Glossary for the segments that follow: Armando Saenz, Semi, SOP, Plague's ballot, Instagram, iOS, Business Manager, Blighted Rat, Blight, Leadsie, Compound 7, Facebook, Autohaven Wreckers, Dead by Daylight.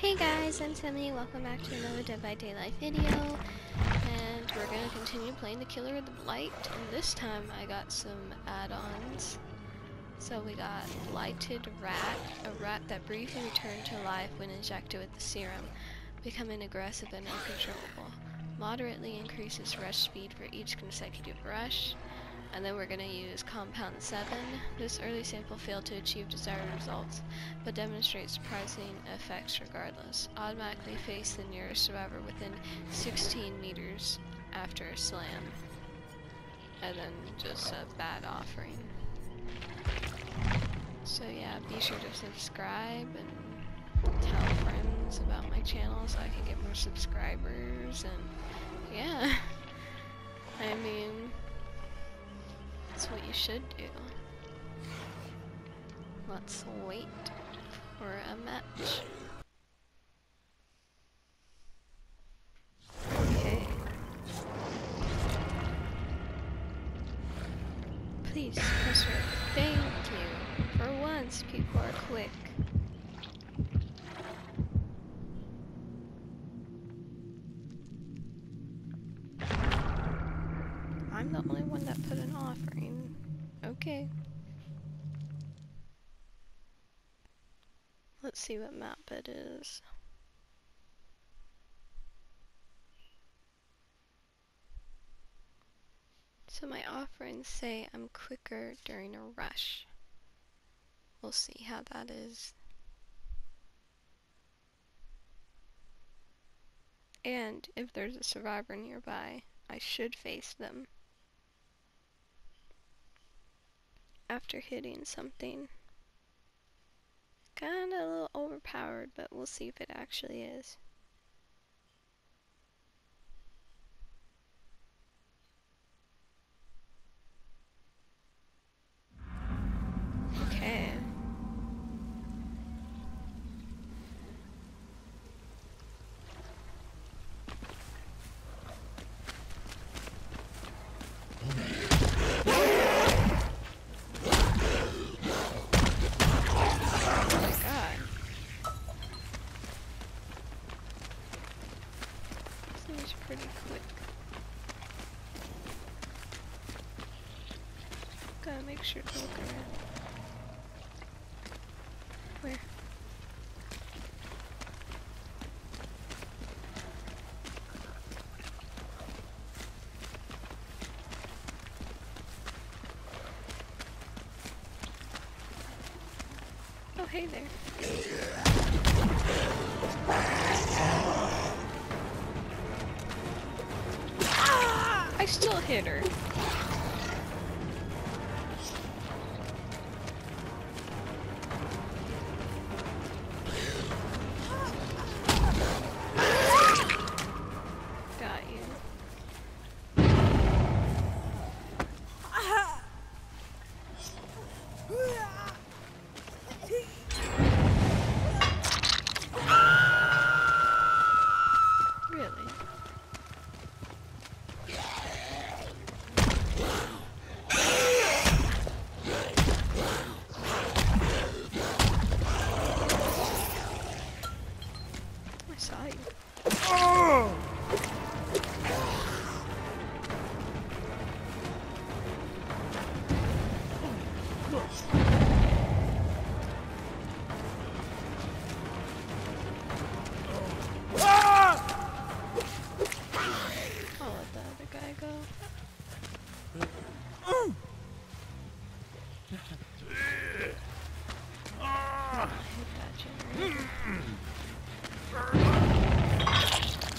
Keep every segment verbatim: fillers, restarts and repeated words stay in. Hey guys, I'm Semi, welcome back to another Dead by Daylight video, and we're going to continue playing the Killer of the Blight, and this time I got some add-ons. So we got Blighted Rat, a rat that briefly returned to life when injected with the serum, becoming aggressive and uncontrollable. Moderately increases rush speed for each consecutive rush. And then we're going to use Compound seven. This early sample failed to achieve desired results, but demonstrates surprising effects regardless. Automatically face the nearest survivor within sixteen meters after a slam. And then just a bad offering. So yeah, be sure to subscribe and tell friends about my channel so I can get more subscribers, and yeah. I mean, that's what you should do. Let's wait for a match. Okay. Please press right. Thank you. For once, people are quick. I'm the only one that put an offering. Okay. Let's see what map it is. So my offerings say I'm quicker during a rush. We'll see how that is. And if there's a survivor nearby, I should face them. After hitting something. Kinda a little overpowered, but we'll see if it actually is. Okay. Make sure to look around. Where? Oh, hey there. Ah! I still hit her. I hate that generator.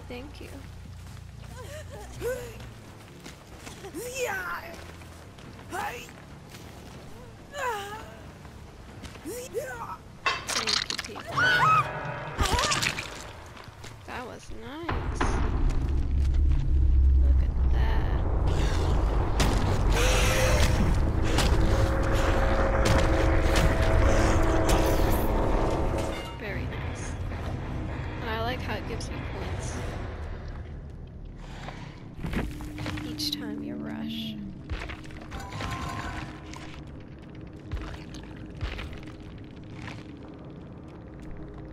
Thank you. Thank you, people. That was nice. Look at that. Very nice. And I like how it gives me points. Each time you rush.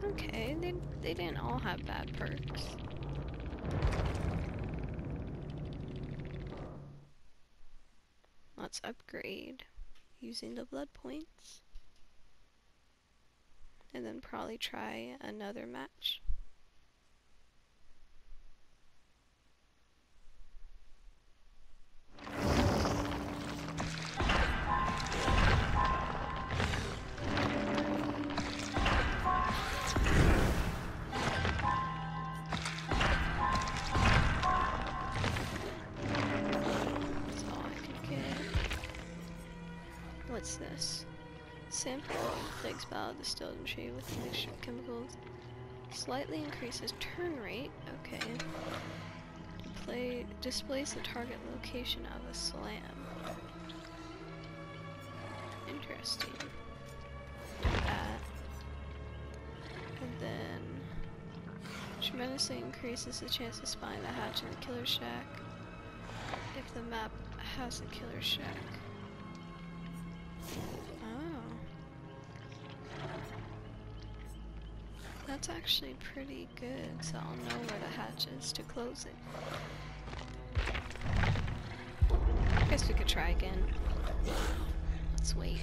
Okay, they, they didn't all have bad perks. Let's upgrade using the blood points. And then probably try another match. What's this? Sample of Plague's ballot distilled and treated with a mixture of chemicals. Slightly increases turn rate. Okay. Play, displays the target location of a slam. Interesting. Do that. And then tremendously increases the chance of spying the hatch in the killer shack if the map has a killer shack. That's actually pretty good, so I'll know where the hatch is to close it. I guess we could try again. Let's wait.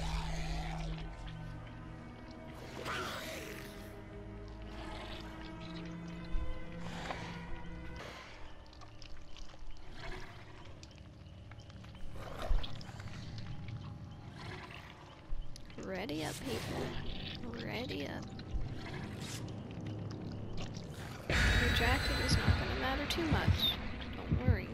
Ready up, people. Ready up. Your jacket is not going to matter too much. Don't worry.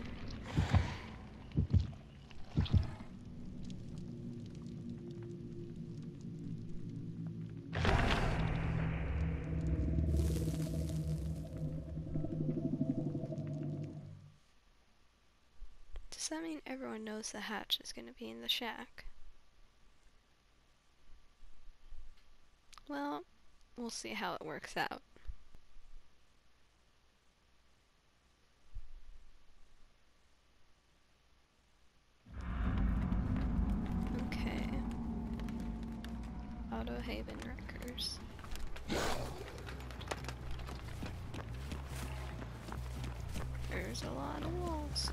Does that mean everyone knows the hatch is going to be in the shack? Well, we'll see how it works out. Okay. Autohaven Wreckers. There's a lot of wolves.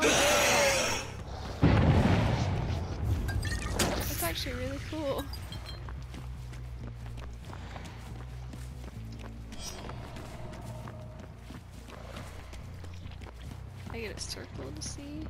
Oh. That's actually really cool. I get a circle to see.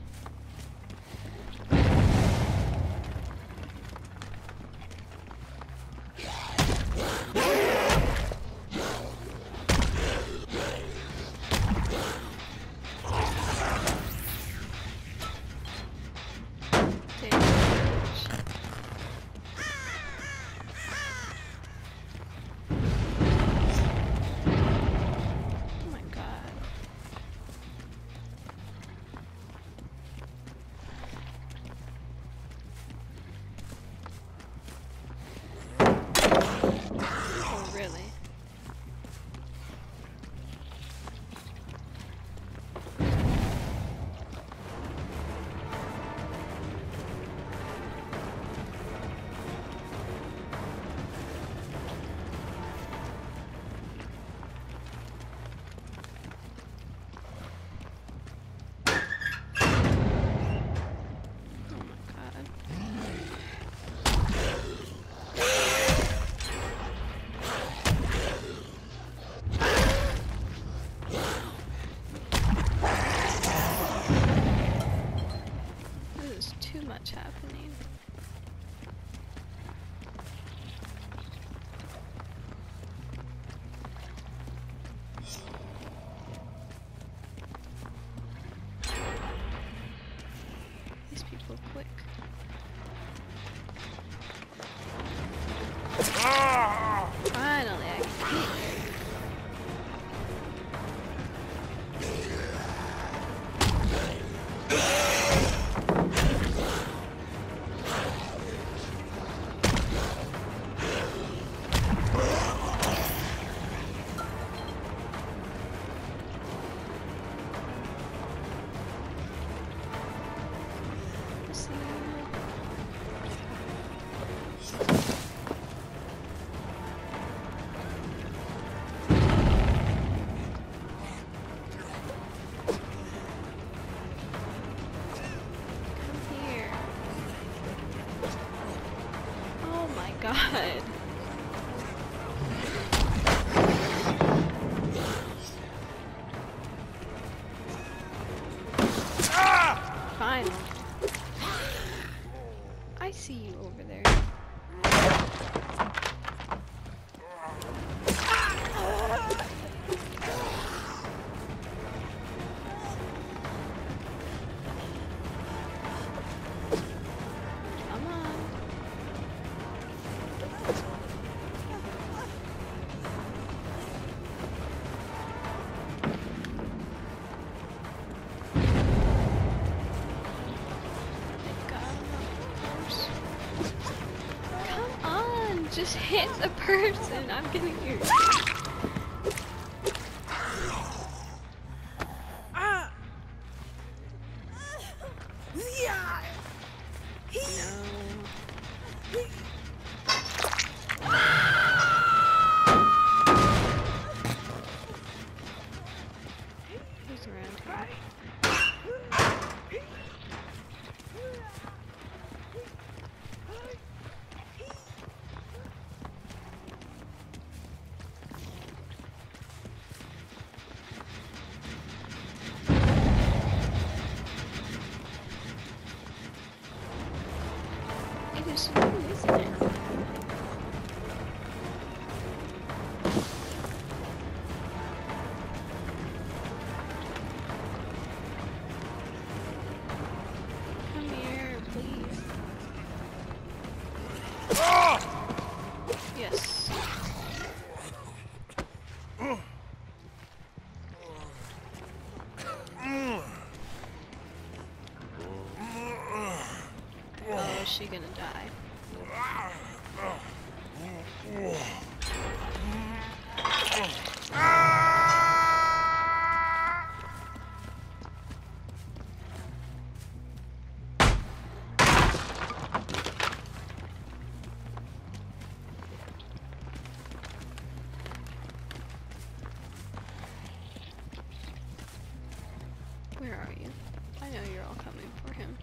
Just hit the person, I'm getting you. Ah. No. Who's around here? is down. Come here, please. Ah! Yes. Oh, is she gonna die? Where are you? I know you're all coming for him.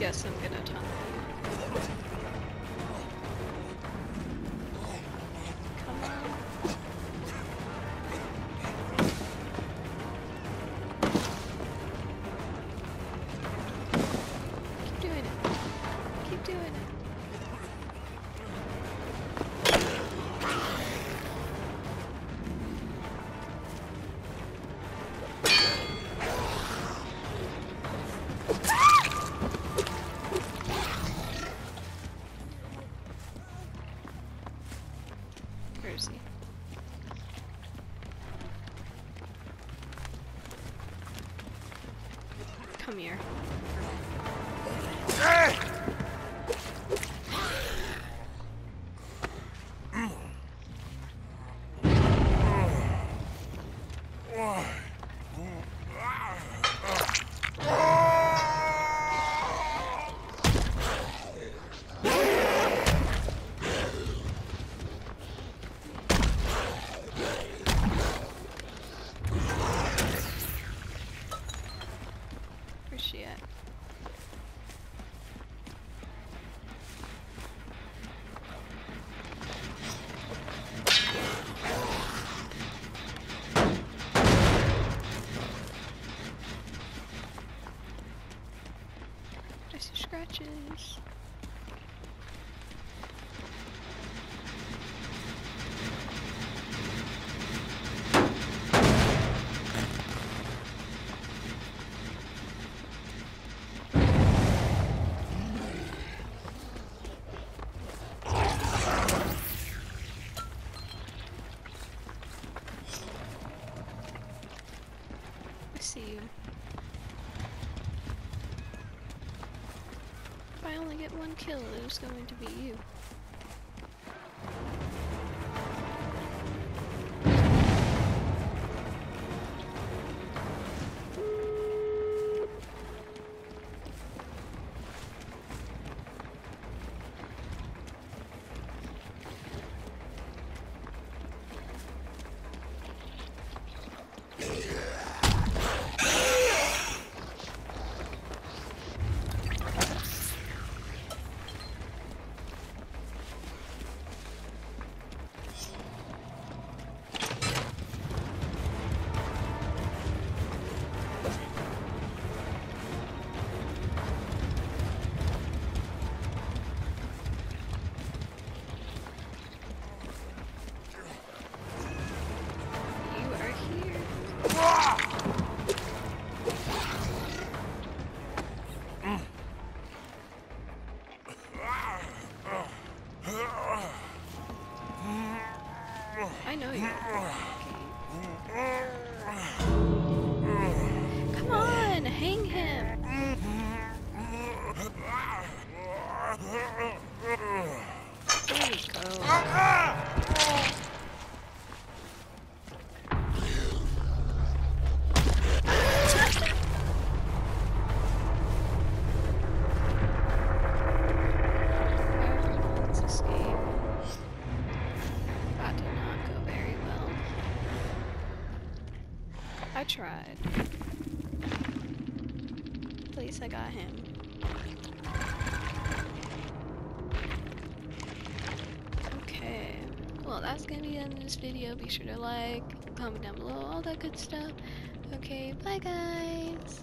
Yes, I'm gonna tunnel you. Come on. Keep doing it. Keep doing it. Come here. I see scratches. I see you. If I only get one kill, it was going to be you. I know you. Come on, hang him. Tried. At least I got him. Okay. Well, that's gonna be the end of this video. Be sure to like, comment down below, all that good stuff. Okay, bye guys!